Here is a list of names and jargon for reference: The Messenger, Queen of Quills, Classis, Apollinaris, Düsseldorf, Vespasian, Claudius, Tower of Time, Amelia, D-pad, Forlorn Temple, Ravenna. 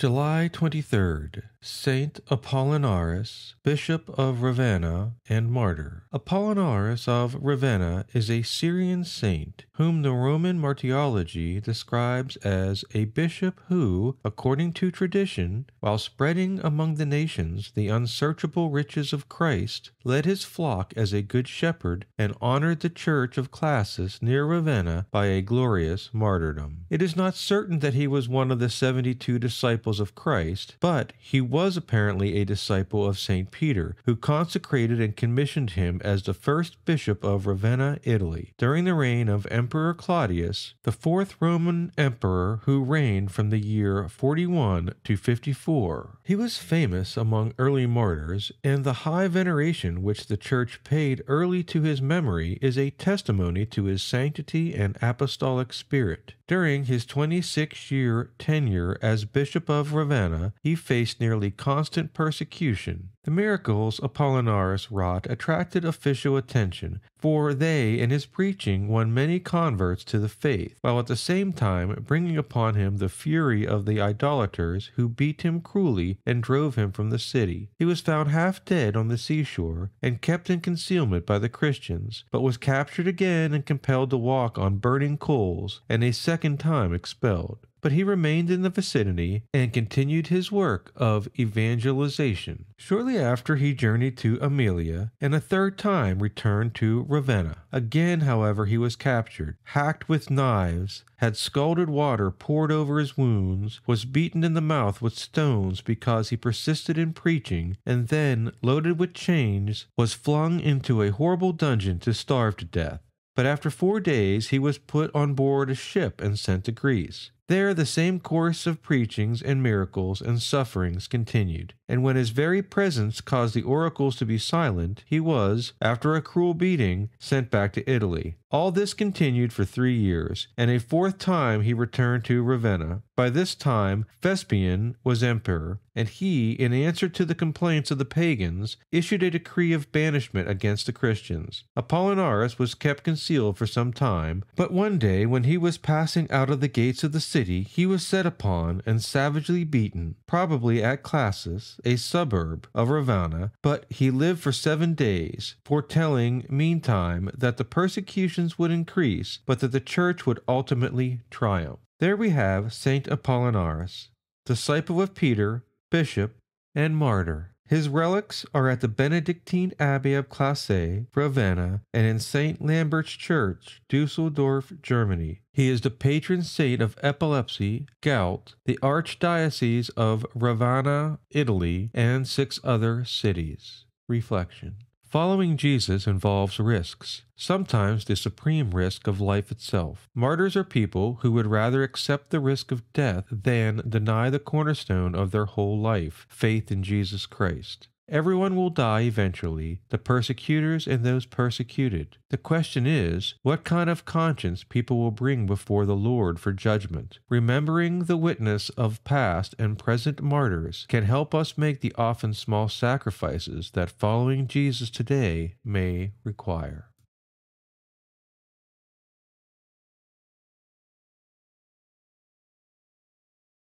July 23rd, Saint Apollinaris, Bishop of Ravenna and Martyr. Apollinaris of Ravenna is a Syrian saint whom the Roman martyrology describes as a bishop who, according to tradition, while spreading among the nations the unsearchable riches of Christ, led his flock as a good shepherd and honored the church of Classis near Ravenna by a glorious martyrdom. It is not certain that he was one of the 72 disciples of Christ, but he was apparently a disciple of St. Peter, who consecrated and commissioned him as the first bishop of Ravenna, Italy, during the reign of Emperor Claudius, the fourth Roman emperor who reigned from the year 41 to 54. He was famous among early martyrs, and the high veneration which the Church paid early to his memory is a testimony to his sanctity and apostolic spirit. During his 26-year tenure as Bishop of Ravenna, he faced nearly constant persecution. The miracles Apollinaris wrought attracted official attention, for they in his preaching won many converts to the faith, while at the same time bringing upon him the fury of the idolaters who beat him cruelly and drove him from the city. He was found half dead on the seashore and kept in concealment by the Christians, but was captured again and compelled to walk on burning coals and a second time expelled. But he remained in the vicinity and continued his work of evangelization. Shortly after, he journeyed to Amelia, and a third time returned to Ravenna. Again, however, he was captured, hacked with knives, had scalded water poured over his wounds, was beaten in the mouth with stones because he persisted in preaching, and then, loaded with chains, was flung into a horrible dungeon to starve to death. But after 4 days he was put on board a ship and sent to Greece. There the same course of preachings and miracles and sufferings continued, and when his very presence caused the oracles to be silent, he was, after a cruel beating, sent back to Italy. All this continued for 3 years, and a fourth time he returned to Ravenna. By this time Vespasian was emperor, and he, in answer to the complaints of the pagans, issued a decree of banishment against the Christians. Apollinaris was kept concealed for some time, but one day when he was passing out of the gates of the city, he was set upon and savagely beaten, probably at Classis, a suburb of Ravenna, but he lived for 7 days, foretelling meantime that the persecutions would increase, but that the church would ultimately triumph. There we have Saint Apollinaris, disciple of Peter, bishop, and martyr. His relics are at the Benedictine Abbey of Classis, Ravenna, and in St. Lambert's Church, Düsseldorf, Germany. He is the patron saint of epilepsy, gout, the archdiocese of Ravenna, Italy, and 6 other cities. Reflection. Following Jesus involves risks, sometimes the supreme risk of life itself. Martyrs are people who would rather accept the risk of death than deny the cornerstone of their whole life, faith in Jesus Christ. Everyone will die eventually, the persecutors and those persecuted. The question is, what kind of conscience people will bring before the Lord for judgment. Remembering the witness of past and present martyrs can help us make the often small sacrifices that following Jesus today may require.